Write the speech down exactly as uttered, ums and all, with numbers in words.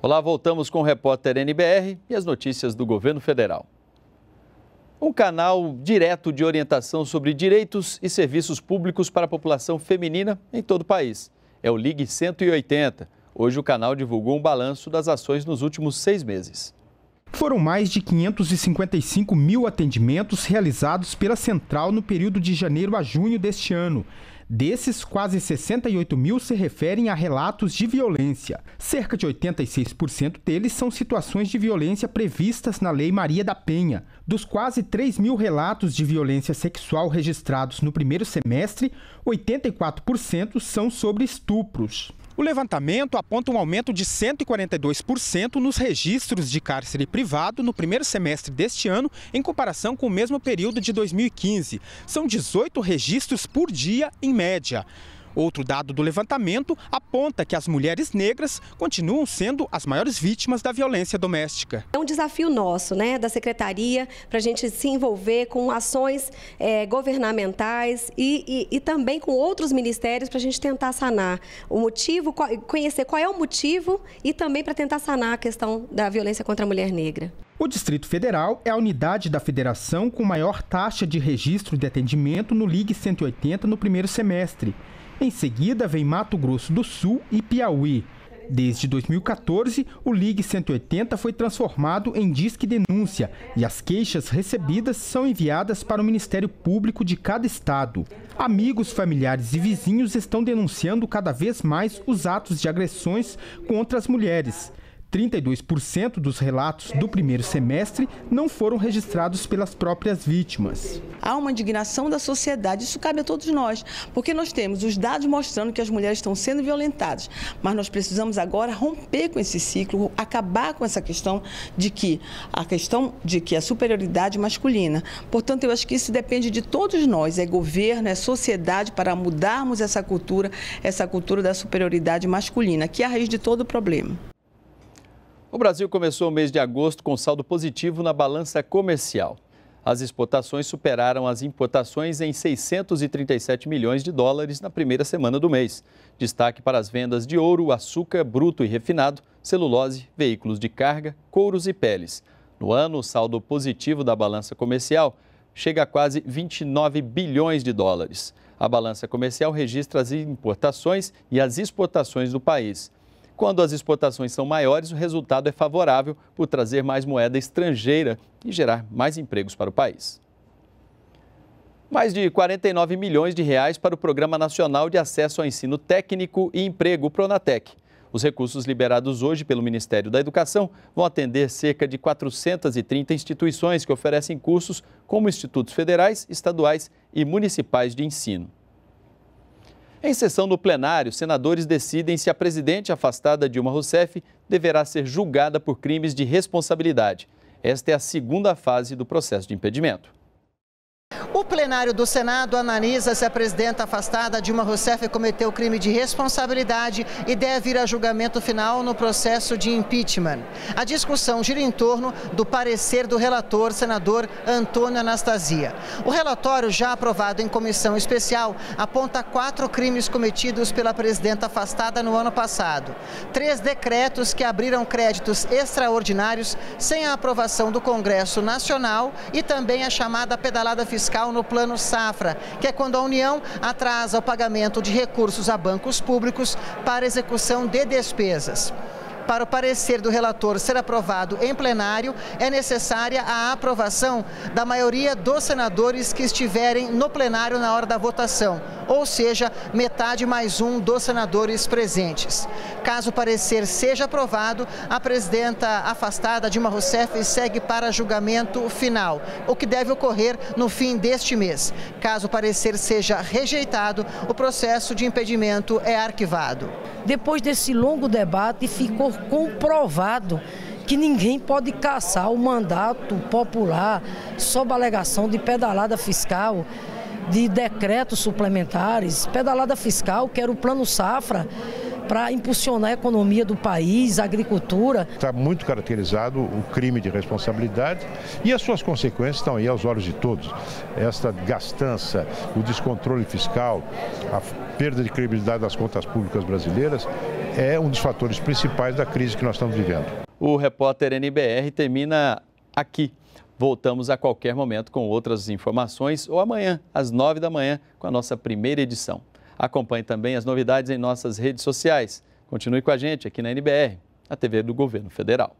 Olá, voltamos com o repórter N B R e as notícias do governo federal. Um canal direto de orientação sobre direitos e serviços públicos para a população feminina em todo o país. É o Ligue cento e oitenta. Hoje o canal divulgou um balanço das ações nos últimos seis meses. Foram mais de quinhentos e cinquenta e cinco mil atendimentos realizados pela Central no período de janeiro a junho deste ano. Desses, quase sessenta e oito mil se referem a relatos de violência. Cerca de oitenta e seis por cento deles são situações de violência previstas na Lei Maria da Penha. Dos quase três mil relatos de violência sexual registrados no primeiro semestre, oitenta e quatro por cento são sobre estupros. O levantamento aponta um aumento de cento e quarenta e dois por cento nos registros de cárcere privado no primeiro semestre deste ano, em comparação com o mesmo período de dois mil e quinze. São dezoito registros por dia, em média. Outro dado do levantamento aponta que as mulheres negras continuam sendo as maiores vítimas da violência doméstica. É um desafio nosso, né, da Secretaria, para a gente se envolver com ações é, governamentais e, e, e também com outros ministérios para a gente tentar sanar o motivo, conhecer qual é o motivo e também para tentar sanar a questão da violência contra a mulher negra. O Distrito Federal é a unidade da federação com maior taxa de registro de atendimento no Ligue cento e oitenta no primeiro semestre. Em seguida, vem Mato Grosso do Sul e Piauí. Desde dois mil e quatorze, o Ligue cento e oitenta foi transformado em Disque Denúncia e as queixas recebidas são enviadas para o Ministério Público de cada estado. Amigos, familiares e vizinhos estão denunciando cada vez mais os atos de agressões contra as mulheres. trinta e dois por cento dos relatos do primeiro semestre não foram registrados pelas próprias vítimas. Há uma indignação da sociedade, isso cabe a todos nós, porque nós temos os dados mostrando que as mulheres estão sendo violentadas, mas nós precisamos agora romper com esse ciclo, acabar com essa questão de que a questão de que a superioridade masculina. Portanto, eu acho que isso depende de todos nós, é governo, é sociedade, para mudarmos essa cultura, essa cultura da superioridade masculina, que é a raiz de todo o problema. O Brasil começou o mês de agosto com saldo positivo na balança comercial. As exportações superaram as importações em seiscentos e trinta e sete milhões de dólares na primeira semana do mês. Destaque para as vendas de ouro, açúcar bruto e refinado, celulose, veículos de carga, couros e peles. No ano, o saldo positivo da balança comercial chega a quase vinte e nove bilhões de dólares. A balança comercial registra as importações e as exportações do país. Quando as exportações são maiores, o resultado é favorável por trazer mais moeda estrangeira e gerar mais empregos para o país. Mais de quarenta e nove milhões de reais para o Programa Nacional de Acesso ao Ensino Técnico e Emprego, o Pronatec. Os recursos liberados hoje pelo Ministério da Educação vão atender cerca de quatrocentas e trinta instituições que oferecem cursos como institutos federais, estaduais e municipais de ensino. Em sessão no plenário, senadores decidem se a presidente afastada Dilma Rousseff deverá ser julgada por crimes de responsabilidade. Esta é a segunda fase do processo de impedimento. O plenário do Senado analisa se a presidenta afastada Dilma Rousseff cometeu crime de responsabilidade e deve ir a julgamento final no processo de impeachment. A discussão gira em torno do parecer do relator, senador Antônio Anastasia. O relatório, já aprovado em comissão especial, aponta quatro crimes cometidos pela presidenta afastada no ano passado. Três decretos que abriram créditos extraordinários sem a aprovação do Congresso Nacional e também a chamada pedalada fiscal. fiscal no Plano Safra, que é quando a União atrasa o pagamento de recursos a bancos públicos para execução de despesas. Para o parecer do relator ser aprovado em plenário, é necessária a aprovação da maioria dos senadores que estiverem no plenário na hora da votação, ou seja, metade mais um dos senadores presentes. Caso o parecer seja aprovado, a presidenta afastada Dilma Rousseff segue para julgamento final, o que deve ocorrer no fim deste mês. Caso o parecer seja rejeitado, o processo de impedimento é arquivado. Depois desse longo debate, ficou comprovado que ninguém pode caçar o mandato popular sob alegação de pedalada fiscal, de decretos suplementares, pedalada fiscal, que era o Plano Safra, para impulsionar a economia do país, a agricultura. Está muito caracterizado o crime de responsabilidade e as suas consequências estão aí aos olhos de todos. Esta gastança, o descontrole fiscal, a perda de credibilidade das contas públicas brasileiras é um dos fatores principais da crise que nós estamos vivendo. O repórter N B R termina aqui. Voltamos a qualquer momento com outras informações ou amanhã, às nove da manhã, com a nossa primeira edição. Acompanhe também as novidades em nossas redes sociais. Continue com a gente aqui na N B R, a T V do Governo Federal.